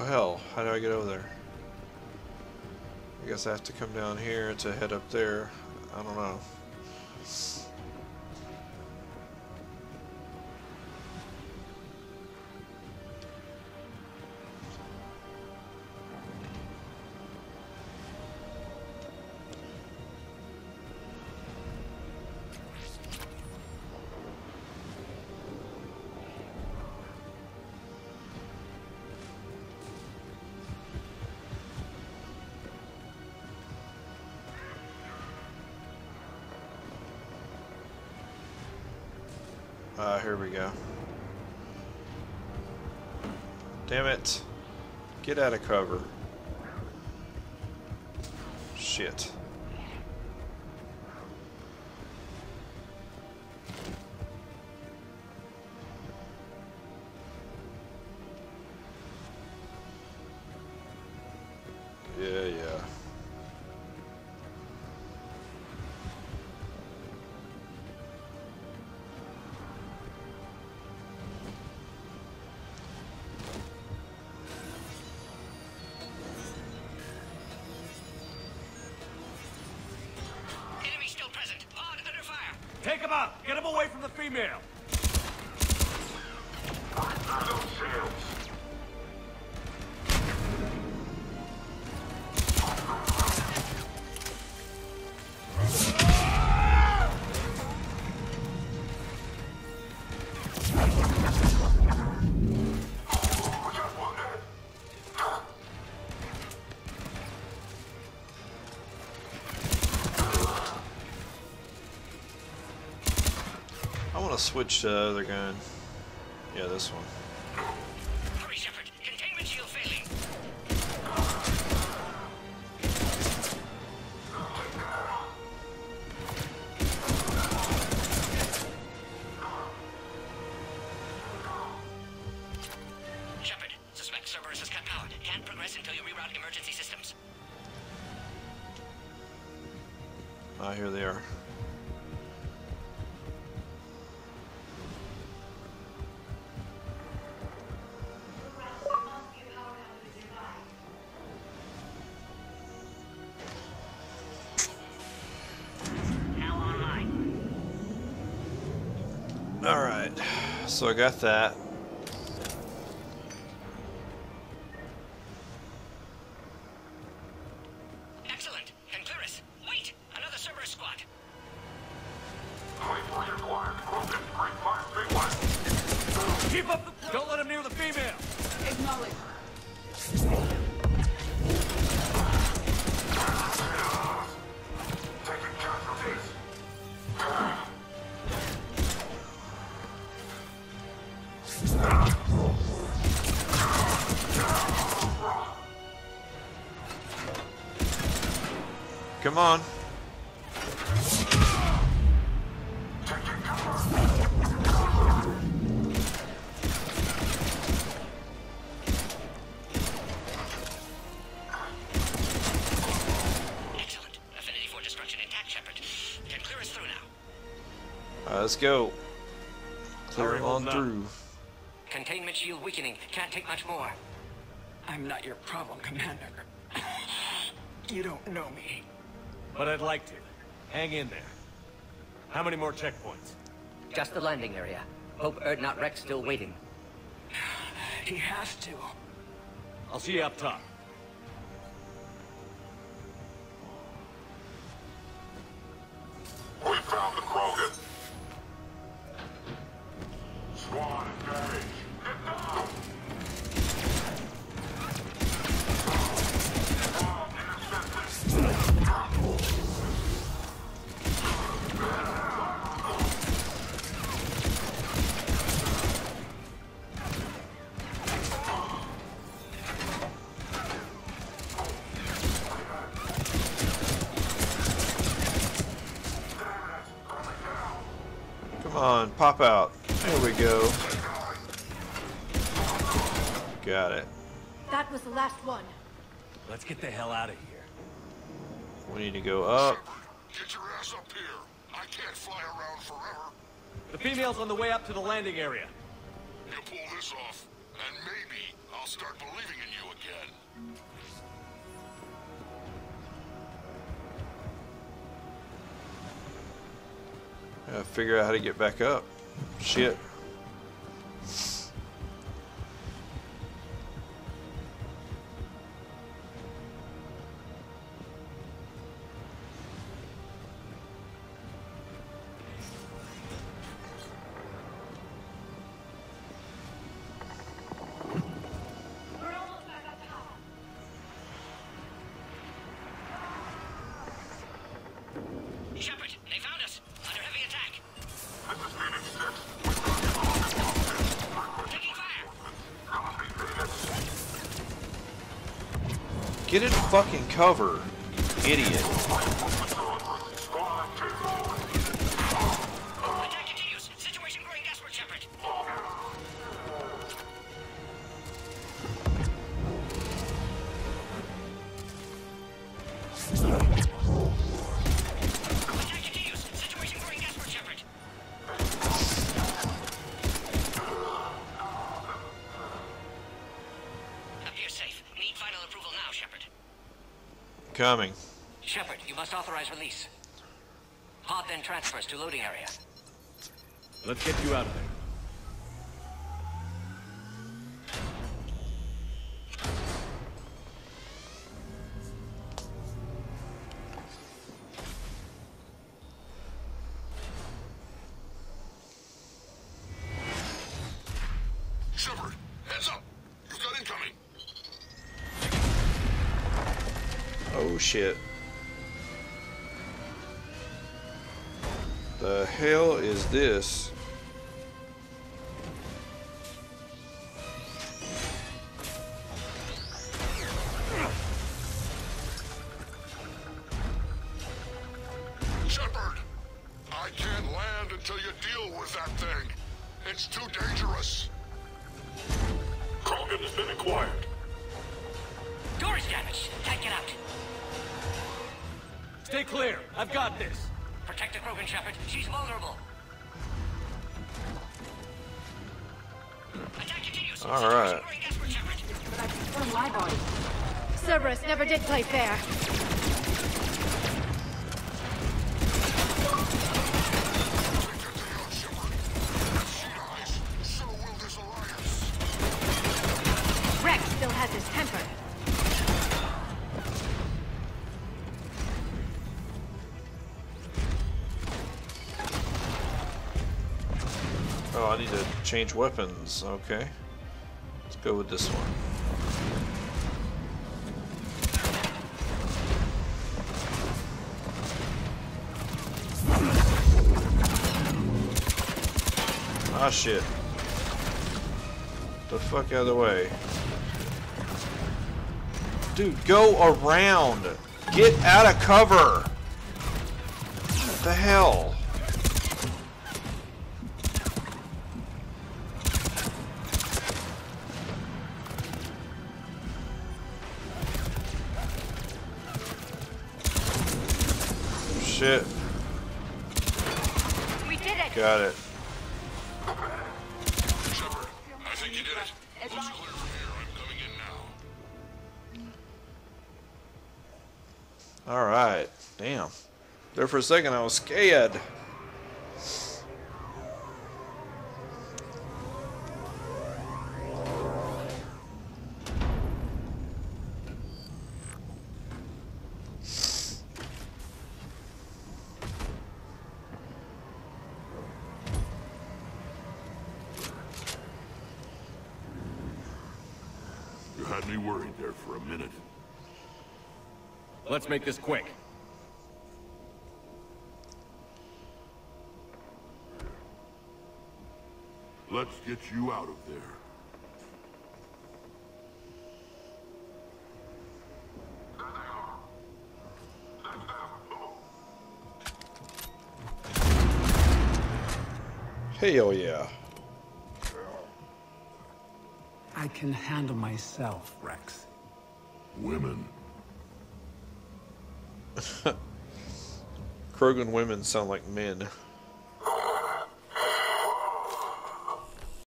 Well, how do I get over there? I guess I have to come down here to head up there. I don't know. Here we go. Damn it. Get out of cover. Shit. Yeah. Take him up! Get him away from the female! Switch to the other gun. Yeah, this one. Hurry, Shepard. Containment shield failing. Shepard, suspect Cerberus is cut powered. Can't progress until you reroute emergency systems. Ah, here they are. Alright, so I got that. Excellent. Can clear us. Wait! Another Cerberus squad. Keep up the... Don't let him near the female! Acknowledge. Come on. Excellent. Affinity for destruction intact, Shepard. Can clear us through now. Let's go. Clear him on through. Containment shield weakening. Can't take much more. I'm not your problem, Commander. You don't know me. But I'd like to. Hang in there. How many more checkpoints? Just the landing area. Hope Urdnot Wrex still waiting. He has to. I'll see you up top. We found the Krogan. Squad engaged. Get down! On, pop out. There we go. Got it. That was the last one. Let's get the hell out of here. We need to go up. Get your ass up here. I can't fly around forever. The female's on the way up to the landing area. You pull this off, And maybe I'll start believing in you again. Gotta figure out how to get back up. Shit. Get in fucking cover, you idiot. Attack continues. Situation growing desperate, Shepard. Attack continues. Situation growing desperate, Shepard. Appear safe. Need final approval now, Shepard. Coming. Shepard, you must authorize release. Pod then transfers to loading area. Let's get you out of there. Shit. The hell is this? Shepard, I can't land until you deal with that thing. It's too dangerous. Krogan has been acquired. Door is damaged. Can't get out. Stay clear. I've got this. Protect the Krogan, Shepard. She's vulnerable. Attack continues. All right. Cerberus never did play fair. Wrex still has his temper. Oh, I need to change weapons. Okay. Let's go with this one. Ah, shit. The fuck out of the way. Dude, go around! Get out of cover! What the hell? Shit. We did it. Got it. Shepard, I think you did it. It's clear from here. I'm coming in now. All right. Damn. There for a second, I was scared. Had me worried there for a minute. Let's make this quick. Let's get you out of there. Hell yeah. I can handle myself, Wrex. Women. Krogan women sound like men.